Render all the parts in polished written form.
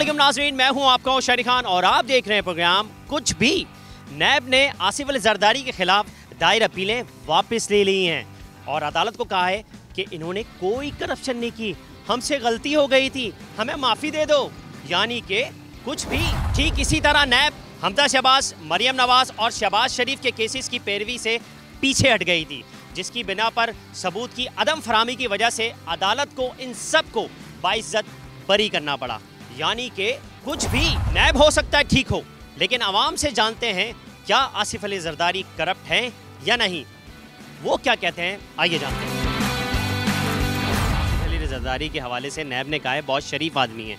अस्सलामुअलैकुम नाज़रीन, मैं हूं आपका शाहिद खान और आप देख रहे हैं प्रोग्राम कुछ भी। नैब ने आसिफ अली जरदारी के खिलाफ दायर अपीलें वापस ले ली हैं और अदालत को कहा है कि इन्होंने कोई करप्शन नहीं की, हमसे गलती हो गई थी, हमें माफ़ी दे दो, यानी कि कुछ भी। ठीक इसी तरह नैब हमदा शहबाज, मरियम नवाज और शहबाज शरीफ के केसेस की पैरवी से पीछे हट गई थी, जिसकी बिना पर सबूत की अदम फराहमी की वजह से अदालत को इन सब को बाइज्जत बरी करना पड़ा। यानी कि कुछ भी। नैब हो सकता है ठीक हो, लेकिन आवाम से जानते हैं क्या आसिफ अली जरदारी करप्ट हैं या नहीं, वो क्या कहते हैं, आइए जानते हैं। आसिफ अली जरदारी के हवाले से नैब ने कहा है बहुत शरीफ आदमी है,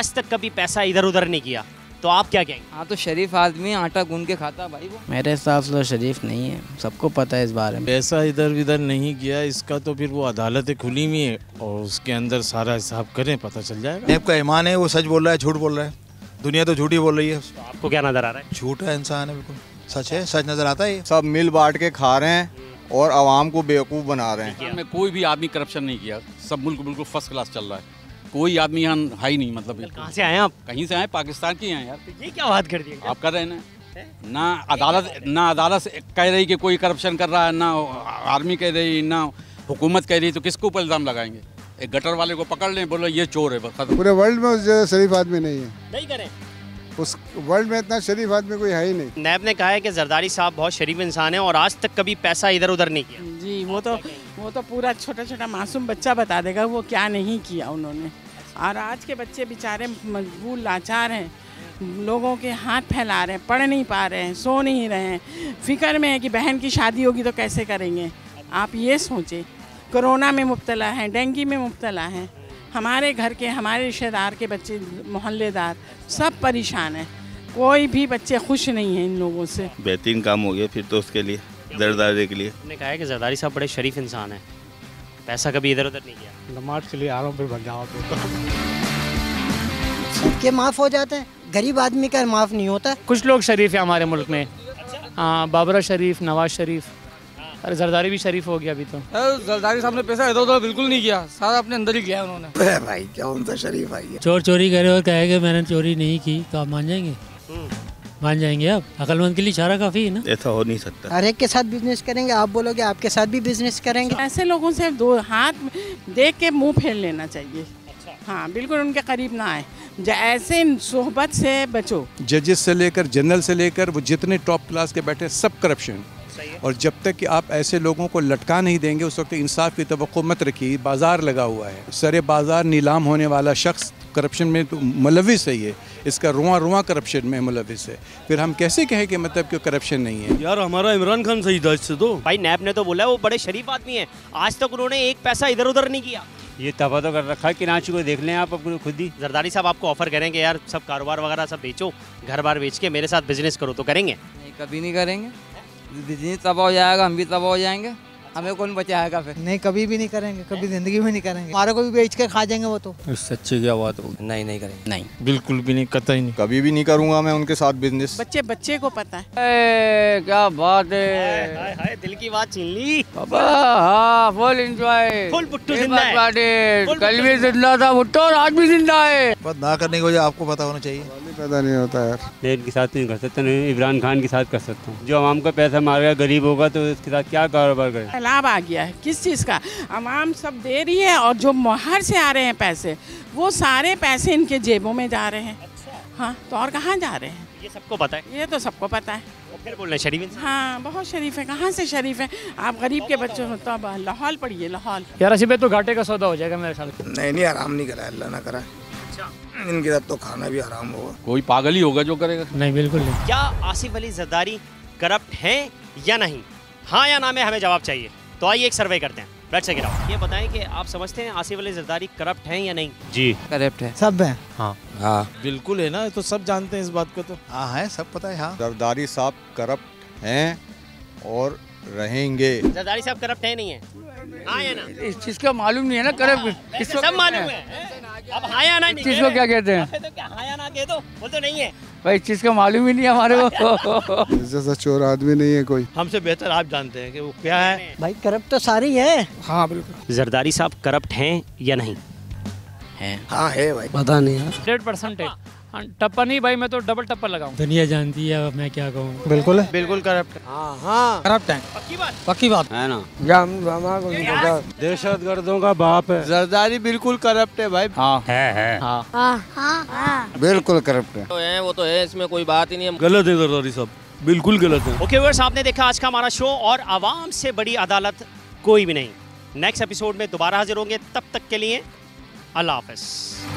आज तक कभी पैसा इधर उधर नहीं किया, तो आप क्या कहेंगे? हाँ तो शरीफ आदमी आटा गूंद के खाता भाई वो। मेरे हिसाब से तो शरीफ नहीं है, सबको पता है इस बारे में। पैसा इधर उधर नहीं किया इसका तो फिर वो अदालत खुली में है और उसके अंदर सारा हिसाब करें, पता चल जाएगा। नैब का ईमान है, वो सच बोल रहा है, झूठ बोल रहा है, दुनिया तो झूठी बोल रही है। तो आपको क्या नजर आ रहा है? झूठ है, इंसान है, बिल्कुल सच है, सच नजर आता है। सब मिल बांट के खा रहे हैं और आवाम को बेवकूफ़ बना रहे हैं। कोई भी आदमी करप्शन नहीं किया, सब मुल्क बिल्कुल फर्स्ट क्लास चल रहा है, कोई आदमी यहाँ हाई नहीं। मतलब कहाँ से आए आप? कहीं से आए, पाकिस्तान के आए यार। ये क्या बात कर दी आप? कर रहे हैं ना अदालत कह रही कि कोई करप्शन कर रहा है, ना आर्मी कह रही, ना हुकूमत कह रही, तो किसको ऊपर इल्ज़ाम लगाएंगे? एक गटर वाले को पकड़ लें, बोलो ये चोर है, बस। पूरे वर्ल्ड में उस शरीफ आदमी नहीं है, नहीं करें, उस वर्ल्ड में इतना शरीफ आदमी कोई है ही नहीं। नैब ने कहा है कि जरदारी साहब बहुत शरीफ इंसान है और आज तक कभी पैसा इधर उधर नहीं किया। जी वो तो पूरा छोटा छोटा मासूम बच्चा बता देगा वो क्या नहीं किया उन्होंने। और आज के बच्चे बेचारे मजबूर लाचार हैं, लोगों के हाथ फैला रहे हैं, पढ़ नहीं पा रहे हैं, सो नहीं रहे हैं, फिक्र में है कि बहन की शादी होगी तो कैसे करेंगे। आप ये सोचें, कोरोना में मुब्तला हैं, डेंगू में मुब्तला हैं, हमारे घर के हमारे रिश्तेदार के बच्चे, मोहल्लेदार सब परेशान हैं, कोई भी बच्चे खुश नहीं हैं इन लोगों से। बेहतरीन काम हो गया फिर तो उसके लिए, जरदारी के लिए। मैंने कहा है कि जरदारी साहब बड़े शरीफ इंसान हैं, पैसा कभी इधर उधर नहीं किया। नमाज के लिए आरोप पर बन जाओ सबके माफ़ हो जाते हैं, गरीब आदमी का माफ़ नहीं होता। कुछ लोग शरीफ है हमारे मुल्क में, हाँ, बाबरा शरीफ, नवाज शरीफ, अरे जरदारी भी शरीफ हो गया अभी तो। जरदारी साहब ने पैसा इधर उधर बिल्कुल नहीं किया, सारा अपने अंदर ही किया उन्होंने। अरे भाई क्या उनसे शरीफ आई है। चोर चोरी करे और कहेगा मैंने चोरी नहीं की, तो आप मान जाएंगे? मान जाएंगे आप? अकलमंद के लिए इशारा काफ़ी है ना। ऐसा हो नहीं सकता, हर एक के साथ बिजनेस करेंगे, आप बोलोगे आपके साथ भी बिजनेस करेंगे। ऐसे लोगों से दो हाथ देख के मुँह फेर लेना चाहिए, हाँ बिल्कुल उनके करीब ना आए, ऐसे सोहबत से बचो। जजेस से लेकर जनरल से लेकर वो जितने टॉप क्लास के बैठे सब करप्शन, और जब तक कि आप ऐसे लोगों को लटका नहीं देंगे उस वक्त इंसाफ की तवक्को मत रखिए। बाजार लगा हुआ है, सरे बाजार नीलाम होने वाला शख्स करप्शन में तो मुलविस है, ये इसका रुआ रुआ करप्शन में मुलविस है, फिर हम कैसे कहें कि मतलब कि करप्शन नहीं है? यार हमारा इमरान खान सही था इससे तो। भाई नैब ने तो बोला वो बड़े शरीफ आदमी है, आज तक उन्होंने एक पैसा इधर उधर नहीं किया। ये तबाह तो कर रखा है कि नाच को देख लें आप अपने खुद ही। जरदारी साहब आपको ऑफर करें कि यार सब कारोबार वगैरह सब बेचो, घर बार बेच के मेरे साथ बिजनेस करो, तो करेंगे? कभी नहीं करेंगे, बिजनेस तबाह हो जाएगा, हम भी तबाह हो जाएंगे, हमें कौन बचाएगा फिर? नहीं कभी भी नहीं करेंगे, कभी जिंदगी में नहीं करेंगे, हमारे को भी बेच कर खा जाएंगे वो तो। सच्ची क्या बात होगी? नहीं नहीं करेंगे, नहीं बिल्कुल भी नहीं, कतई नहीं, कभी भी नहीं करूंगा मैं उनके साथ बिजनेस। बच्चे बच्चे को पता है। क्या बात है, हाय हाय दिल की बात छीन ली बाबा। हाँ फुल एंजॉय, फुल पुट्टू जिंदा है, कल भी जिंदा था भुट्टो और आज भी जिंदा है। बात ना करने की वजह आपको पता होना चाहिए। पैदा नहीं होता यार, नेट के साथ नहीं कर सकता, नहीं इमरान खान के साथ कर सकता हूँ। जो आवाम का पैसा मारेगा गरीब होगा तो इसके साथ क्या कारोबार करें? लाभ आ गया है किस चीज़ का, आवाम सब दे रही है और जो बाहर से आ रहे हैं पैसे वो सारे पैसे इनके जेबों में जा रहे हैं। अच्छा। हाँ तो और कहाँ जा रहे हैं? ये सबको पता है, ये तो सबको पता है। फिर बोल रहे शरीफ, हाँ बहुत शरीफ है, कहाँ से शरीफ है आप गरीब के बच्चों में? तो लाहौल पढ़िए, लाहौल यार असीबे तो घाटे का सौदा हो जाएगा मेरे साथ। नहीं नहीं आराम नहीं कराए, अल्लाह ना कराए, इनके साथ तो खाना भी आराम होगा। कोई पागल ही होगा जो करेगा। नहीं बिल्कुल नहीं। क्या आसिफ अली जरदारी करप्ट हैं या नहीं, हाँ या ना में हमें जवाब चाहिए, तो आइए एक सर्वे करते हैं। बैठ से गिराओ, ये बताएं कि आप समझते हैं आसिफ अली जरदारी करप्ट हैं या नहीं? जी करप्ट है, सब है, हाँ हाँ बिल्कुल है ना, तो सब जानते हैं इस बात को, तो हाँ है सब पता है। हाँ जरदारी साहब करप्ट हैं और रहेंगे। जरदारी साहब करप्ट है नहीं है, हाँ या ना? इस चीज़ का मालूम नहीं है ना, करप्ट सब मालूम है। अब हाँ या ना चीज़ को क्या कहते हैं? तो क्या हाँ या ना कह दो, वो तो नहीं है भाई, चीज़ का मालूम ही नहीं हमारे को। जैसा चोर आदमी नहीं है कोई, हमसे बेहतर आप जानते हैं कि वो क्या है। भाई करप्ट तो सारी है, हाँ बिल्कुल। जरदारी साहब करप्ट हैं या नहीं? है। हाँ है भाई, पता नहीं है 100% है। टप्पा नहीं भाई, मैं तो डबल टप्पा लगाऊं। दुनिया जानती है, अब मैं क्या कहूँ। बिल्कुल है, बिल्कुल करप्ट। हाँ हाँ करप्ट है, पक्की बात है ना। दहशत गर्दों का बाप है जरदारी, बिल्कुल करप्ट है भाई। हाँ है, हाँ हाँ बिल्कुल करप्ट है, वो तो है, इसमें कोई बात ही नहीं है। गलत है जरदारी साहब, बिल्कुल गलत है। ओके व्यूअर्स, आपने देखा आज का हमारा शो, और आवाम से बड़ी अदालत कोई भी नहीं। नेक्स्ट एपिसोड में दोबारा हाजिर होंगे, तब तक के लिए अल्लाह हाफिज़।